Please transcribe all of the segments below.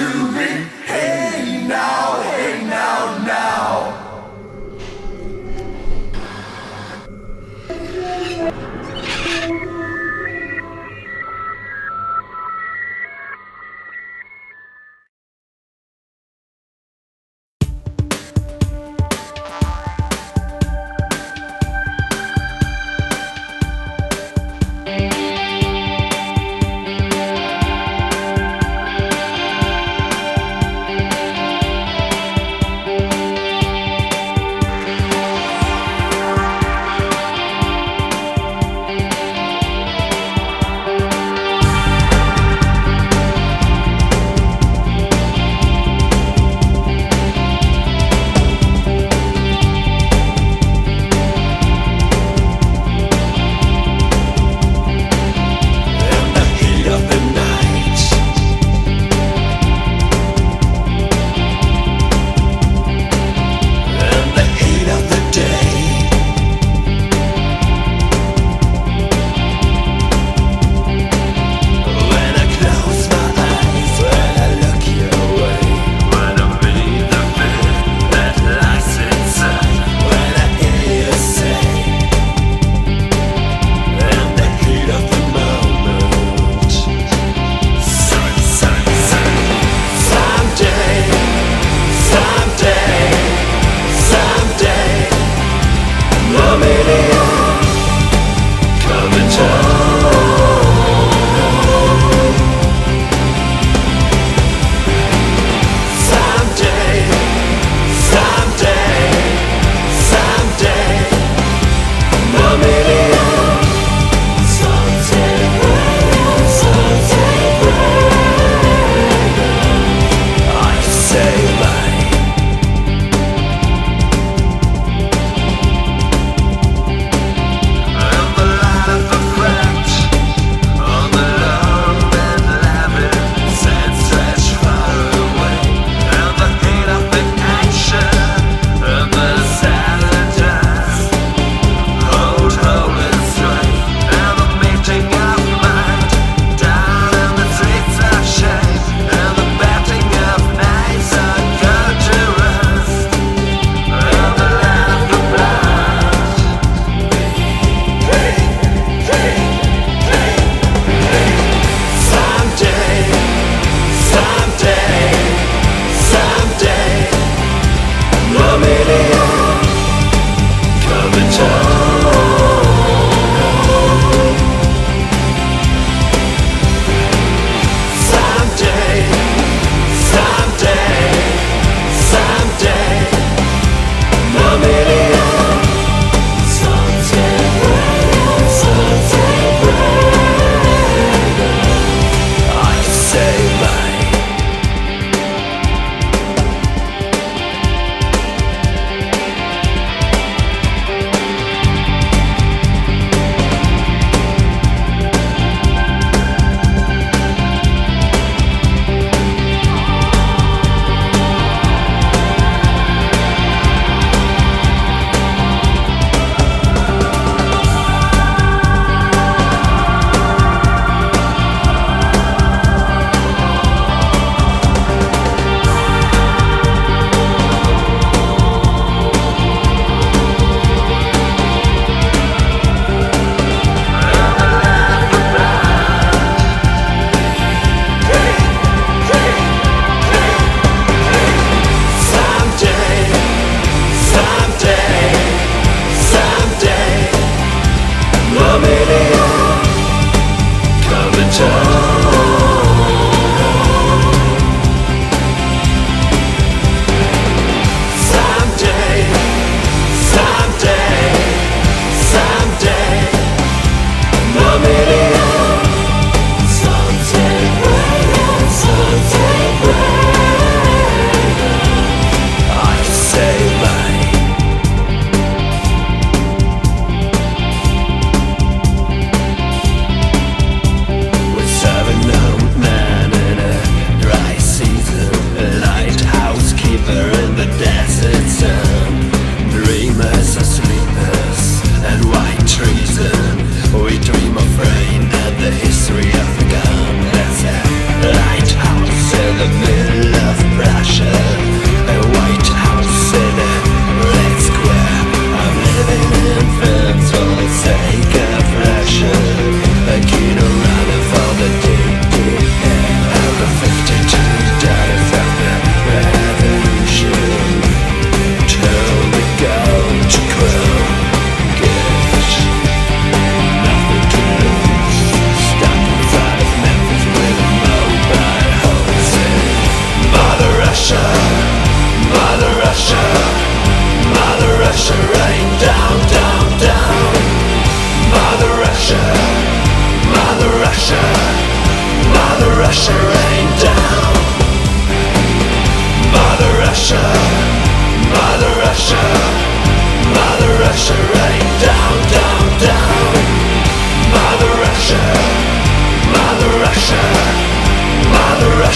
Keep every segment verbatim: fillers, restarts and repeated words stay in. to me. Hey now, hey now, now.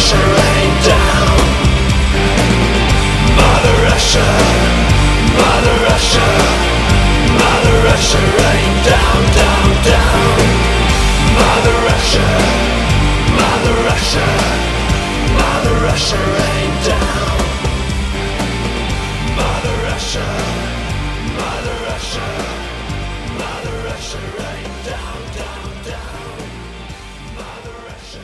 Russia, rain down. Mother Russia, Mother Russia, Mother Russia, rain down, down, down. Mother Russia, Mother Russia, Mother Russia, rain down. Mother Russia, Mother Russia, Mother Russia, rain down, down, down. Mother Russia.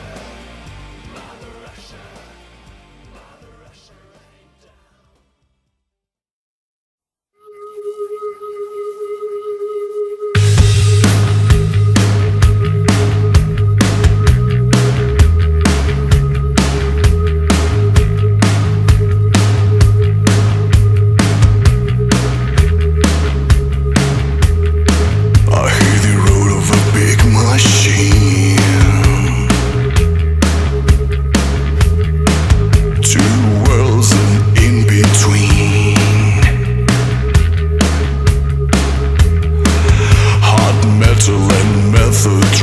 So